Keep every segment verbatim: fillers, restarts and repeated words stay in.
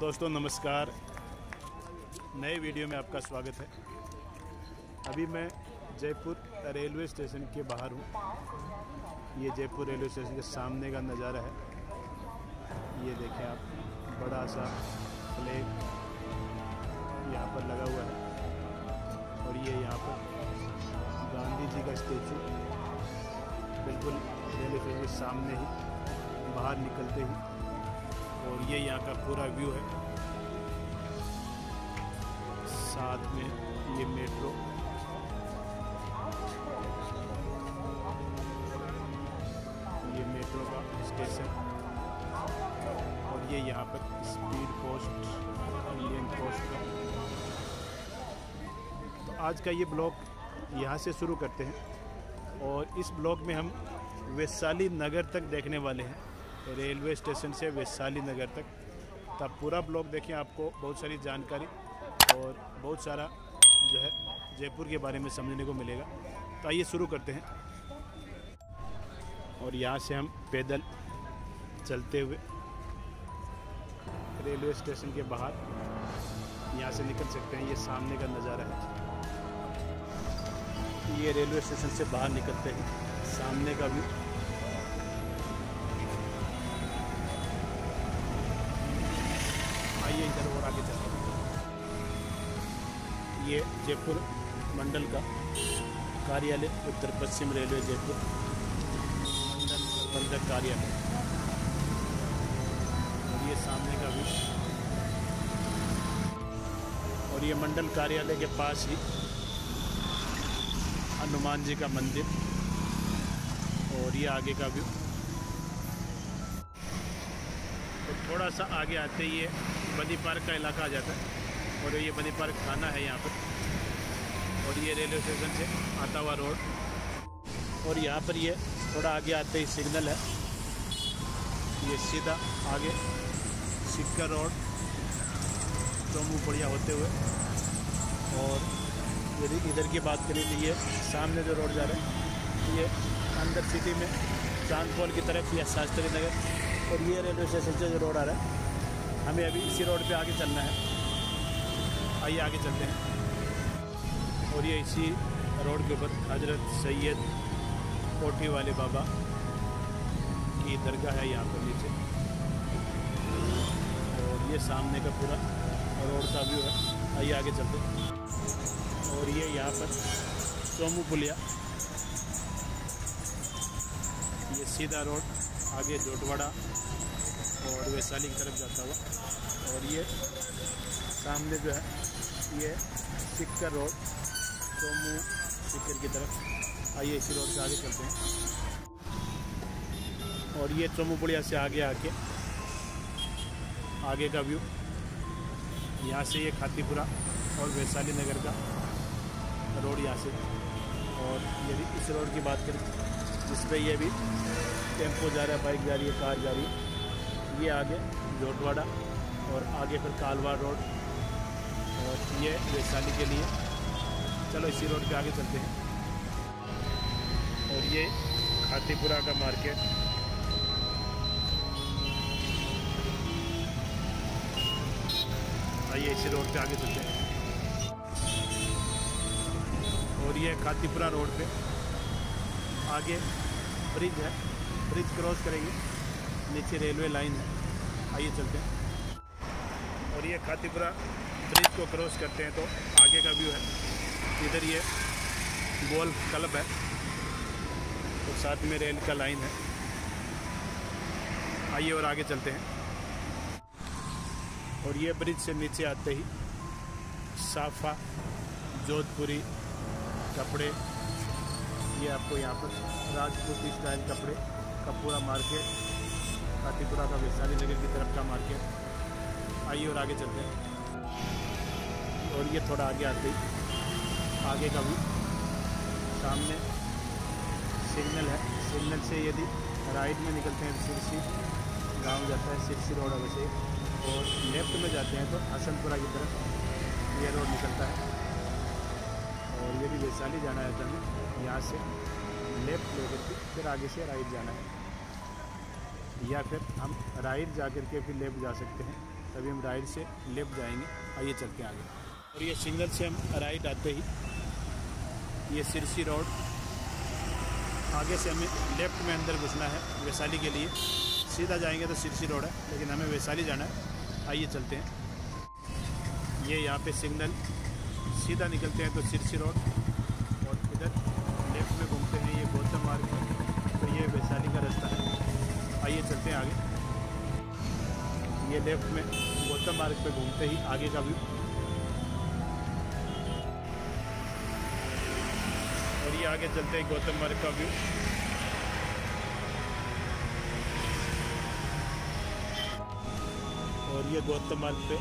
दोस्तों नमस्कार, नए वीडियो में आपका स्वागत है। अभी मैं जयपुर रेलवे स्टेशन के बाहर हूँ। ये जयपुर रेलवे स्टेशन के सामने का नज़ारा है। ये देखें आप, बड़ा सा फ्लैग यहाँ पर लगा हुआ है और ये यहाँ पर गांधी जी का स्टैचू बिल्कुल रेलवे स्टेशन के सामने ही, बाहर निकलते ही। और ये यहाँ का पूरा व्यू है। साथ में ये मेट्रो, ये मेट्रो का स्टेशन और ये यहाँ पर स्पीड पोस्ट, इंडियन पोस्ट का। तो आज का ये ब्लॉग यहाँ से शुरू करते हैं और इस ब्लॉग में हम वैशाली नगर तक देखने वाले हैं, रेलवे स्टेशन से वैशाली नगर तक। तब पूरा ब्लॉग देखें, आपको बहुत सारी जानकारी और बहुत सारा जो है जयपुर के बारे में समझने को मिलेगा। तो आइए शुरू करते हैं। और यहाँ से हम पैदल चलते हुए रेलवे स्टेशन के बाहर यहाँ से निकल सकते हैं। ये सामने का नज़ारा है। ये रेलवे स्टेशन से बाहर निकलते हैं, सामने का व्यू। आइए इधर और आगे चलते हैं। ये जयपुर मंडल का कार्यालय, उत्तर पश्चिम रेलवे जयपुर मंडल प्रबंधक कार्यालय। और ये सामने का व्यू। और ये मंडल कार्यालय के पास ही हनुमान जी का मंदिर। और ये आगे का व्यू। थोड़ा सा आगे आते ही ये बनी पार्क का इलाका आ जाता है और ये बनी पार्क थाना है यहाँ पर। और ये रेलवे स्टेशन से आता हुआ रोड। और यहाँ पर ये थोड़ा आगे आते ही सिग्नल है। ये सीधा आगे सिक्का रोड चौमू पड़िया होते हुए। और यदि इधर की बात करें तो ये सामने जो रोड जा रहा है ये अंदर सिटी में चांदपोल की तरफ या शास्त्री नगर। और ये रेलवे स्टेशन से जो रोड आ रहा है, हमें अभी इसी रोड पे आगे चलना है। आइए आगे चलते हैं। और ये इसी रोड के ऊपर हजरत सैयद कोठी वाले बाबा की दरगाह है यहाँ पर नीचे। और ये सामने का पूरा रोड का व्यू है। आइए आगे चलते हैं। और ये यहाँ पर चौमू पुलिया, ये सीधा रोड आगे जोटवाड़ा और वैशाली की तरफ जाता हुआ। और ये सामने जो है ये सिक्कर रोड चौमू सिक्कर की तरफ। आइए इसी रोड से आगे चलते हैं। और ये चौमू पुड़िया से आगे आके आगे का व्यू। यहाँ से ये खातीपुरा और वैशाली नगर का रोड यहाँ से। और यदि इस रोड की बात करें जिसपे ये भी टेम्पो जा रहा है, बाइक जा रही है, कार जा रही है। ये आगे जोटवाड़ा और आगे फिर कालवाड़ रोड। और ये वैशाली के लिए। चलो इसी रोड पे आगे चलते हैं। और ये खातीपुरा का मार्केट। आइए इसी रोड पे आगे चलते हैं। और ये खातीपुरा रोड पे आगे ब्रिज है, ब्रिज क्रॉस करेंगे, नीचे रेलवे लाइन है। आइए चलते हैं। और ये खातीपुरा ब्रिज को क्रॉस करते हैं तो आगे का व्यू है। इधर ये गोल्फ क्लब है और तो साथ में रेल का लाइन है। आइए और आगे चलते हैं। और ये ब्रिज से नीचे आते ही साफा जोधपुरी कपड़े, ये आपको यहाँ पर राजपूती स्टाइल कपड़े का पूरा मार्केट, खातीपुरा का वैशाली नगर की तरफ का मार्केट। आइए और आगे चलते हैं। और ये थोड़ा आगे आते ही आगे का भी सामने सिग्नल है। सिग्नल से यदि राइट में निकलते हैं सिरसी गांव जाता है, सिरसी रोड वैसे। और लेफ्ट में जाते हैं तो हसनपुरा की तरफ ये रोड निकलता है। और यदि वैशाली जाना है तो हमें यहाँ से लेफ्ट लेकर के फिर आगे से राइट जाना है, या फिर हम राइट जा कर के फिर लेफ्ट जा सकते हैं। तभी हम राइट से लेफ्ट जाएंगे। आइए चलते हैं आगे। और ये सिग्नल से हम राइट आते ही ये सिरसी रोड, आगे से हमें लेफ़्ट में अंदर घुसना है वैशाली के लिए। सीधा जाएंगे तो सिरसी रोड है, लेकिन हमें वैशाली जाना है। आइए चलते हैं। ये यहाँ पे सिग्नल, सीधा निकलते हैं तो सिरसी रोड, और इधर लेफ्ट में घूमते हैं ये गौतम मार्ग है, तो ये वैशाली का रास्ता है। आइए चलते हैं आगे। ये लेफ्ट में गौतम मार्ग पे घूमते ही आगे का व्यू, और ये आगे चलते हैं गौतम मार्ग का व्यू। और ये गौतम मार्ग पे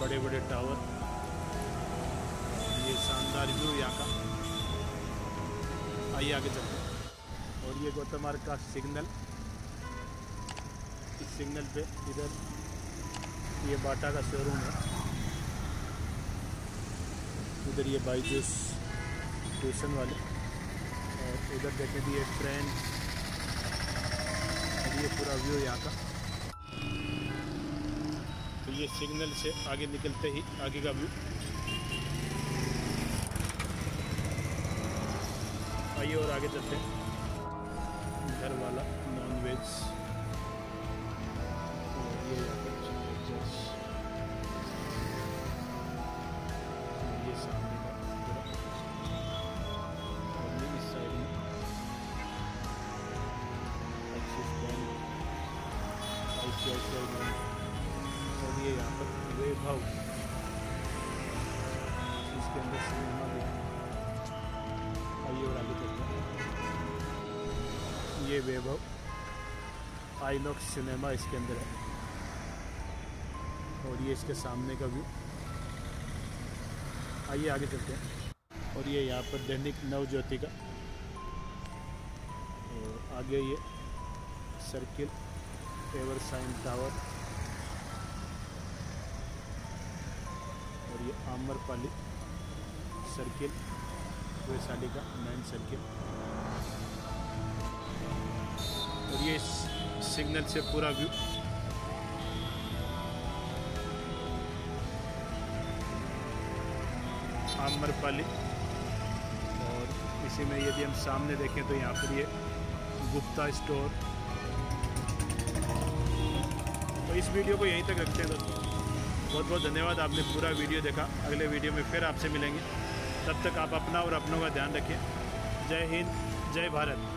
बड़े बड़े टावर, ये शानदार व्यू यहाँ का। आइए आगे चलते हैं। और ये गौतम मार्ग का सिग्नल, इस सिग्नल पे इधर ये बाटा का शोरूम है, उधर ये बाईजूस ट्यूशन वाले, और इधर देखें तो ये ट्रेन, और ये पूरा व्यू यहाँ का। तो ये सिग्नल से आगे निकलते ही आगे का व्यू। आइए और आगे चलते हैं। घर वाला नॉन वेज, ये ये सामने का, और ये इस साइड में Axis bank, I C I C I bank, और ये यहाँ पर वेव हाउस, इसके अंदर सिनेमा भी। आइए और आगे चलते हैं। ये वेव हाउस आईनॉक्स सिनेमा इसके अंदर है, और ये इसके सामने का व्यू। आइए आगे चलते हैं। और ये यहाँ पर दैनिक नवज्योति का, और आगे ये सर्किल एवर साइन टावर, और ये आम्रपाली सर्किल वैशाली का मेन सर्किल। और ये सिग्नल से पूरा व्यू, आम्रपाली। और इसी में यदि हम सामने देखें तो यहाँ पर ये गुप्ता स्टोर। तो इस वीडियो को यहीं तक रखते हैं दोस्तों। बहुत बहुत धन्यवाद, आपने पूरा वीडियो देखा। अगले वीडियो में फिर आपसे मिलेंगे। तब तक आप अपना और अपनों का ध्यान रखें। जय हिंद, जय भारत।